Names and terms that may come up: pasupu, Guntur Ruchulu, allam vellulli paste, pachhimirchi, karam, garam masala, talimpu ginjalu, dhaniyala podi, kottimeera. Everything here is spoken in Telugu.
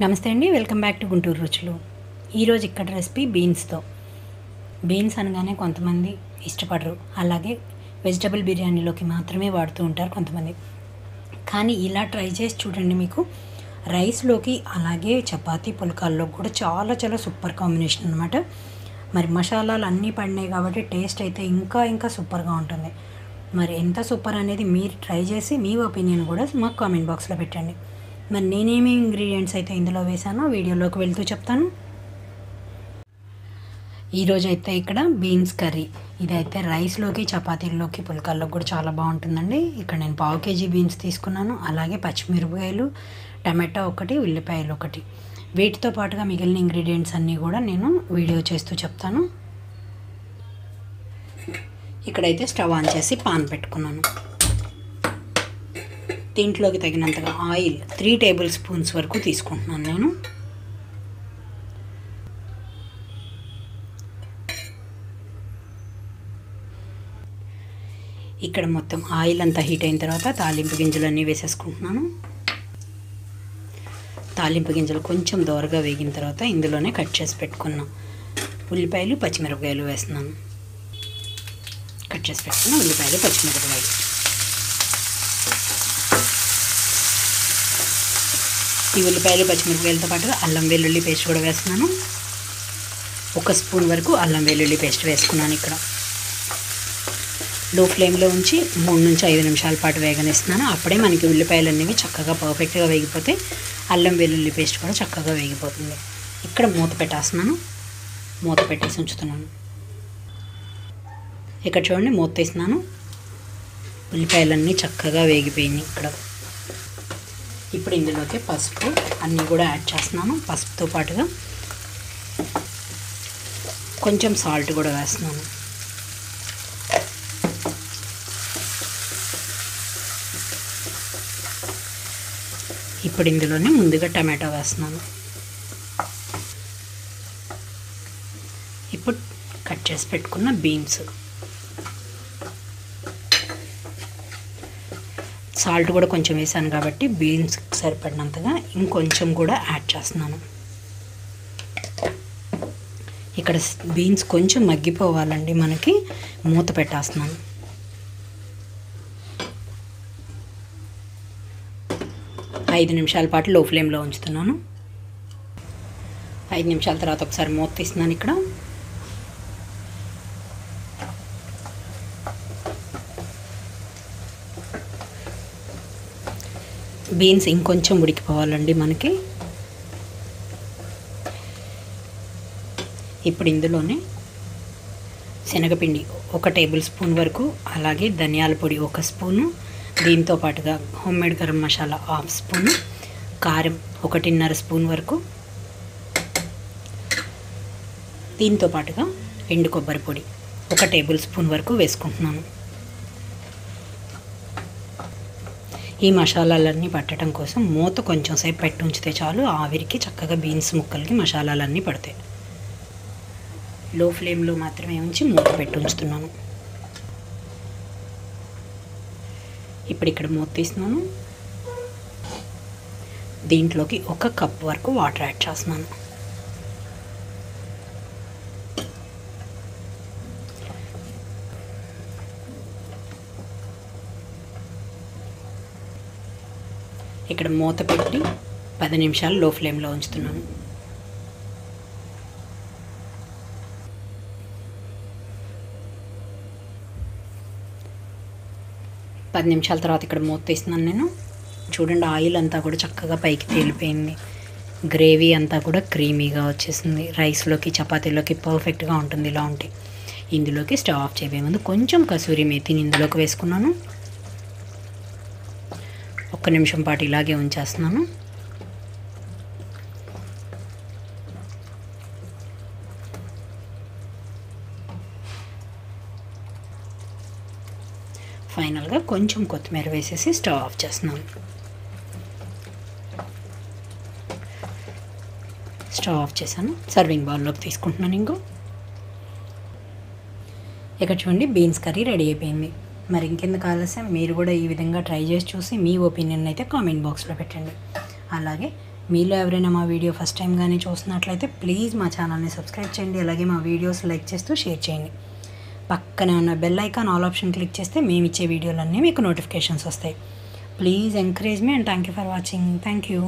నమస్తే అండి, వెల్కమ్ బ్యాక్ టు గుంటూరు రుచులు। ఈరోజు ఇక్కడ రెసిపీ బీన్స్తో। బీన్స్ అనగానే కొంతమంది ఇష్టపడరు, అలాగే వెజిటబుల్ బిర్యానీలోకి మాత్రమే వాడుతూ ఉంటారు కొంతమంది। కానీ ఇలా ట్రై చేసి చూడండి, మీకు రైస్లోకి అలాగే చపాతీ పుల్కాల్లో కూడా చాలా చాలా సూపర్ కాంబినేషన్ అన్నమాట। మరి మసాలాలు అన్నీ పడినాయి కాబట్టి టేస్ట్ అయితే ఇంకా ఇంకా సూపర్గా ఉంటుంది। మరి ఎంత సూపర్ అనేది మీరు ట్రై చేసి మీ ఒపీనియన్ కూడా మాకు కామెంట్ బాక్స్లో పెట్టండి। మరి నేనేమి ఇంగ్రీడియంట్స్ అయితే ఇందులో వేసానో వీడియోలోకి వెళ్తూ చెప్తాను। ఈరోజైతే ఇక్కడ బీన్స్ కర్రీ, ఇదైతే రైస్లోకి చపాతీల్లోకి పుల్కాల్లోకి కూడా చాలా బాగుంటుందండి। ఇక్కడ నేను పావు కేజీ బీన్స్ తీసుకున్నాను, అలాగే పచ్చిమిరపకాయలు, టమాటా ఒకటి, ఉల్లిపాయలు ఒకటి, వీటితో పాటుగా మిగిలిన ఇంగ్రీడియంట్స్ అన్నీ కూడా నేను వీడియో చేస్తూ చెప్తాను। ఇక్కడైతే స్టవ్ ఆన్ చేసి పాన్ పెట్టుకున్నాను। దీంట్లోకి తగినంతగా ఆయిల్ 3 టేబుల్ స్పూన్స్ వరకు తీసుకుంటున్నాను నేను। ఇక్కడ మొత్తం ఆయిల్ అంతా హీట్ అయిన తర్వాత తాలింపు గింజలన్నీ వేసేసుకుంటున్నాను। తాలింపు గింజలు కొంచెం దోరగా వేగిన తర్వాత ఇందులోనే కట్ చేసి పెట్టుకున్నాను ఉల్లిపాయలు, పచ్చిమిరపకాయలు వేస్తున్నాను। కట్ చేసి పెట్టుకున్న ఉల్లిపాయలు, పచ్చిమిరపకాయలు ఈ ఉల్లిపాయలు పచ్చిమిరపకాయలతో పాటు అల్లం వెల్లుల్లి పేస్ట్ కూడా వేస్తున్నాను। 1 స్పూన్ వరకు అల్లం వెల్లుల్లి పేస్ట్ వేసుకున్నాను। ఇక్కడ లో ఫ్లేమ్లో ఉంచి 3 నుంచి 5 నిమిషాల పాటు వేగనిస్తున్నాను। అప్పుడే మనకి ఉల్లిపాయలు అనేవి చక్కగా పర్ఫెక్ట్గా వేగిపోతే అల్లం వెల్లుల్లి పేస్ట్ కూడా చక్కగా వేగిపోతుంది। ఇక్కడ మూత పెట్టేస్తున్నాను, మూత పెట్టేసి ఉంచుతున్నాను। ఇక్కడ చూడండి, మూత తీస్తున్నాను, ఉల్లిపాయలన్నీ చక్కగా వేగిపోయినాయి ఇక్కడ। ఇప్పుడు ఇందులోకి పసుపు అన్నీ కూడా యాడ్ చేస్తున్నాను, పసుపుతో పాటుగా కొంచెం సాల్ట్ కూడా వేస్తున్నాను। ఇప్పుడు ఇందులోనే ముందుగా టమాటా వేస్తున్నాను। ఇప్పుడు కట్ చేసి పెట్టుకున్న బీన్స్, సాల్ట్ కూడా కొంచెం వేసాను కాబట్టి బీన్స్కి సరిపడినంతగా ఇంకొంచెం కూడా యాడ్ చేస్తున్నాను। ఇక్కడ బీన్స్ కొంచెం మగ్గిపోవాలండి, మనకి మూత పెట్టేస్తున్నాను। ఐదు నిమిషాల పాటు లో ఫ్లేమ్లో ఉంచుతున్నాను। 5 నిమిషాల తర్వాత ఒకసారి మూత తీస్తున్నాను ఇక్కడ। బీన్స్ ఇంకొంచెం ఉడికిపోవాలండి మనకి। ఇప్పుడు ఇందులోనే శనగపిండి 1 టేబుల్ స్పూన్ వరకు, అలాగే ధనియాల పొడి 1 స్పూను, దీంతో పాటుగా homemade garam masala 1/2 spoon, కారం 1.5 స్పూన్ వరకు, దీంతో పాటుగా ఎండు కొబ్బరి పొడి 1 టేబుల్ స్పూన్ వరకు వేసుకుంటున్నాను। ఈ మసాలాలన్నీ పట్టడం కోసం మూత కొంచెం సేపు పెట్టి ఉంచితే చాలు, ఆవిరికి చక్కగా బీన్స్ ముక్కలకి మసాలాలన్నీ పడతాయి। లో ఫ్లేమ్లో మాత్రమే ఉంచి మూత పెట్టి ఉంచుతున్నాను। ఇప్పుడు ఇక్కడ మూత తీస్తున్నాను, దీంట్లోకి 1 కప్ వరకు వాటర్ యాడ్ చేస్తున్నాను। ఇక్కడ మూత పెట్టి 10 నిమిషాలు లో ఫ్లేమ్లో ఉంచుతున్నాను। పది నిమిషాల తర్వాత ఇక్కడ మూత తీస్తున్నాను నేను। చూడండి, ఆయిల్ అంతా కూడా చక్కగా పైకి తేలిపోయింది, గ్రేవీ అంతా కూడా క్రీమీగా వచ్చేసింది। రైస్లోకి చపాతీలోకి పర్ఫెక్ట్గా ఉంటుంది ఇలా ఉంటే। ఇందులోకి స్టవ్ ఆఫ్ చేయబోయే ముందు కొంచెం కసూరి మేతిని ఇందులోకి వేసుకున్నాను। 1 నిమిషం పాటు ఇలాగే ఉంచేస్తున్నాను। ఫైనల్గా కొంచెం కొత్తిమీర వేసేసి స్టవ్ ఆఫ్ చేస్తున్నాను। స్టవ్ ఆఫ్ చేశాను, సర్వింగ్ బౌల్లోకి తీసుకుంటున్నాను ఇంకో। ఇక్కడ చూడండి, బీన్స్ కర్రీ రెడీ అయిపోయింది। మరి ఇంకెందుకు ఆలస్యం, మీరు కూడా ఈ విధంగా ట్రై చేసి చూసి మీ ఒపీనియన్ అయితే కామెంట్ బాక్స్లో పెట్టండి। అలాగే మీలో ఎవరైనా మా వీడియో ఫస్ట్ టైం గానీ చూస్తున్నట్లయితే ప్లీజ్ మా ఛానల్ని సబ్స్క్రైబ్ చేయండి, అలాగే మా వీడియోస్ లైక్ చేస్తూ షేర్ చేయండి. పక్కనే ఉన్న bell icon all option click చేస్తే మేము ఇచ్చే వీడియోలన్నీ మీకు నోటిఫికేషన్స్ వస్తాయి. Please encourage me and thank you for watching. Thank you.